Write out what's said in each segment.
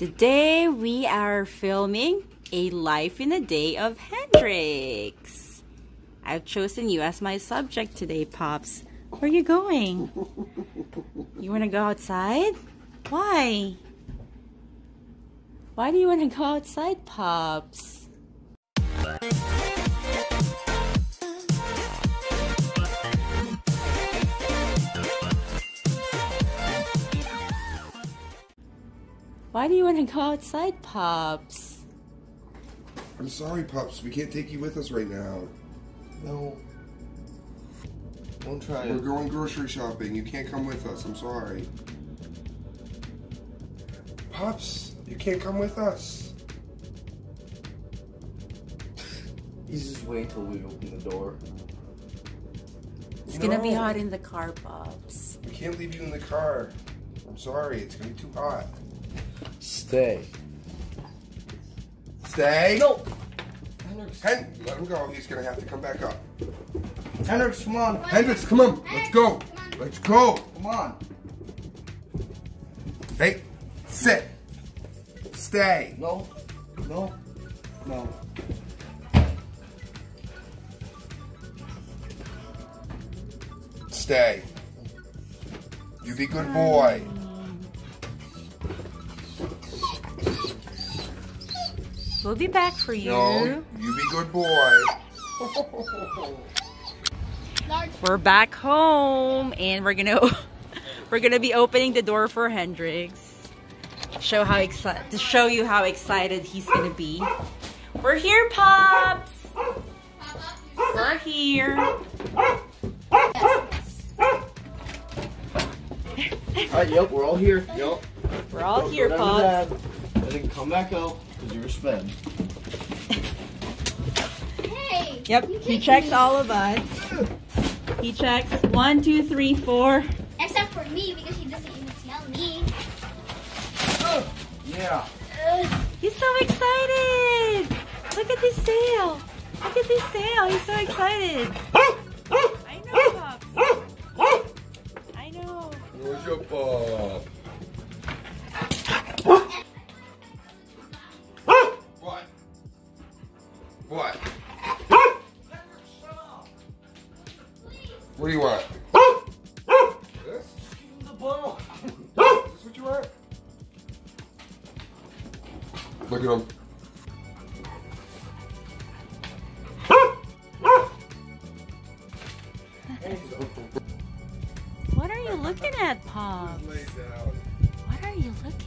Today we are filming a Life in a Day of Hendrix. I've chosen you as my subject today, Pops. Where are you going? You want to go outside? Why? Why do you want to go outside, Pops? Why do you want to go outside, Pops? I'm sorry, Pops. We can't take you with us right now. No. Won't try it. We're going grocery shopping. You can't come with us. I'm sorry. Pops, you can't come with us. He's just waiting till we open the door. It's gonna be hot in the car, Pops. We can't leave you in the car. I'm sorry. It's gonna be too hot. Stay. Stay? No! Hendrix. Let him go. He's going to have to come back up. Hendrix, come on. Hendrix, come on. Let's go. Let's go. Come on. Hey, sit. Stay. No. No. No. Stay. You be good boy. We'll be back for you. No, you be good boy. We're back home, and we're gonna be opening the door for Hendrix. To show you how excited he's gonna be. We're here, Pops. We're here. Alright, yep, we're all here. Yep. We're all here, Pops. And then come back out. Because you were sped. Hey! Yep, he checks all of us. He checks 1, 2, 3, 4. Except for me, because he doesn't even smell me. Oh, yeah. He's so excited! Look at this tail! Look at this tail! He's so excited! I know, Pops. I know. Where's your Pop? What? What do you want? This? Give him the ball. Is this what you want? Look at him. What are you looking at, Pops? What are you looking at?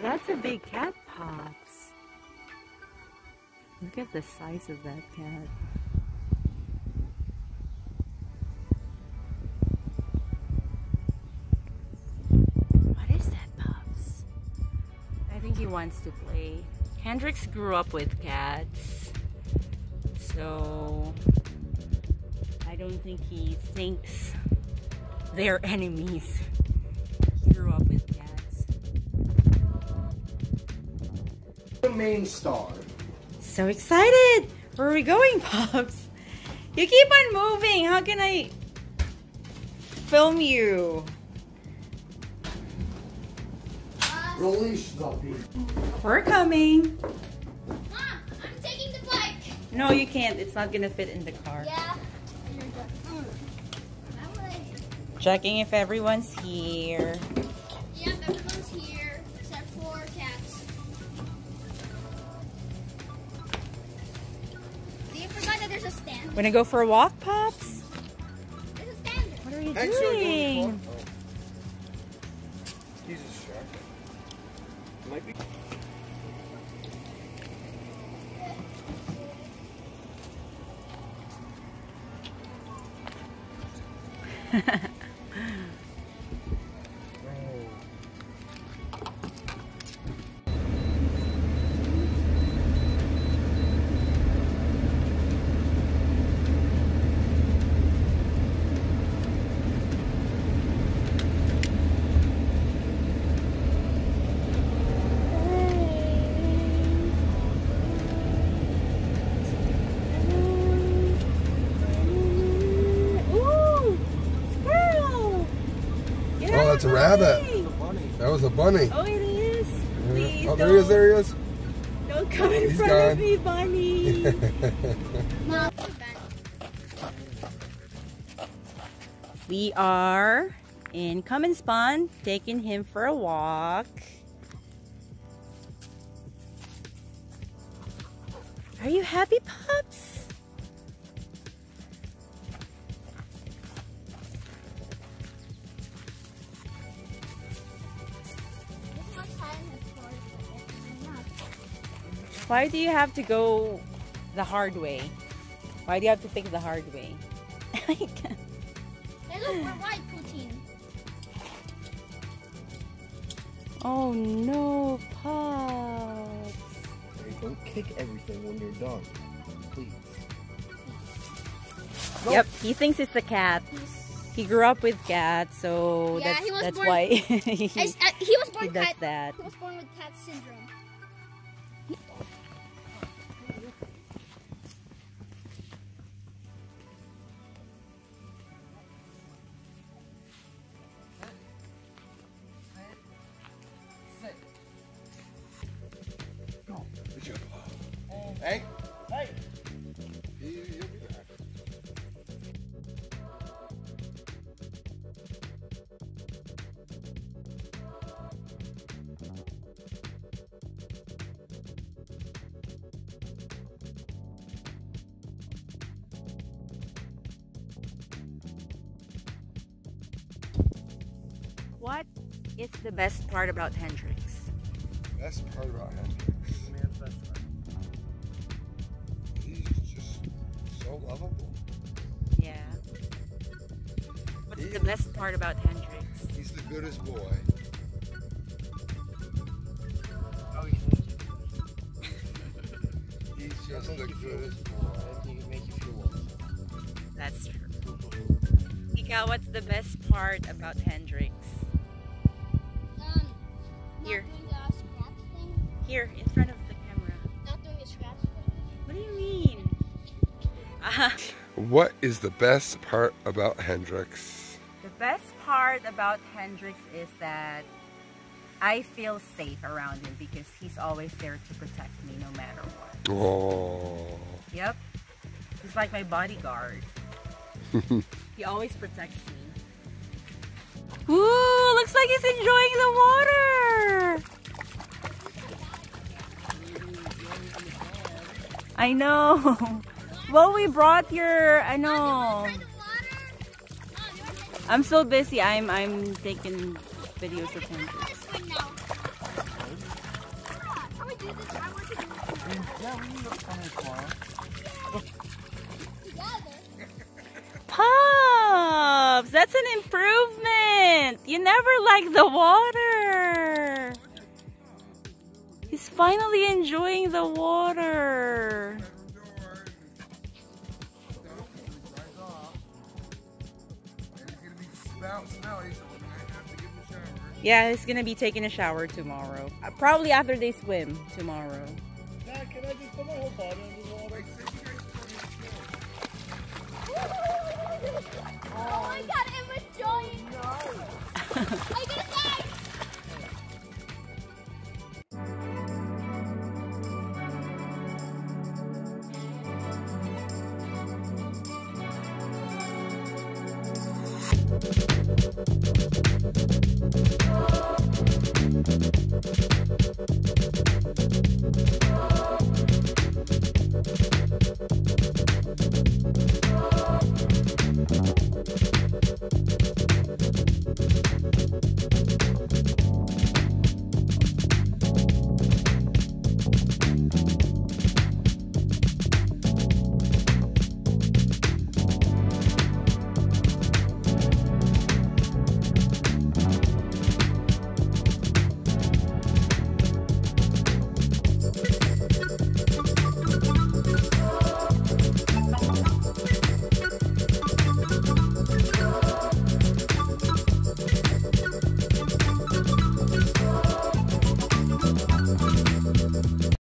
That's a big cat, Pops. Look at the size of that cat. What is that, Pops? I think he wants to play. Hendrix grew up with cats, so I don't think he thinks they're enemies. He grew up with cats. The main star. So excited! Where are we going, Pops? You keep on moving. How can I film you? Release the beast. We're coming. Mom, I'm taking the bike. No, you can't. It's not gonna fit in the car. Yeah. Checking if everyone's here. Yep, everyone's here except for cats. Do you forgot that there's a stand? Wanna go for a walk, Pops? There's a stand. What are you doing? He's distracted. Might be. that's a rabbit. That was a bunny. Oh, it is. Please, oh, there he is. There he is. Don't come in front of me, bunny. Mom. We are in Cumminspawn, taking him for a walk. Are you happy, pups? Why do you have to go the hard way? Why do you have to take the hard way? Hey, look, we're white, Putin. Oh no, pups. Don't kick everything when you're done, please. Nope. Yep, he thinks it's a cat. He grew up with cats, so yeah, that's why he was born with cat syndrome. Hey! Hey! What is the best part about Hendrix? Best part about Hendrix? Lovable. Yeah. What's the best part about Hendrix? He's the goodest boy. Oh, yeah. He's just the goodest boy. He can make you feel welcome. That's true. Nika, what's the best part about Hendrix? Here. Not doing the scratch thing. Here, in front of the camera. Not doing the scratch thing. What do you mean? What is the best part about Hendrix? The best part about Hendrix is that I feel safe around him because he's always there to protect me no matter what. Oh. Yep. He's like my bodyguard. He always protects me. Ooh, looks like he's enjoying the water. I know. Well, we brought your, I know. I'm so busy. I'm taking videos of him. Pups, that's an improvement. You never like the water. He's finally enjoying the water. Yeah, he's gonna be taking a shower tomorrow. Probably after they swim tomorrow. Dad, can I just put my whole body in the water? Oh my god, I'm enjoying it! I get it back!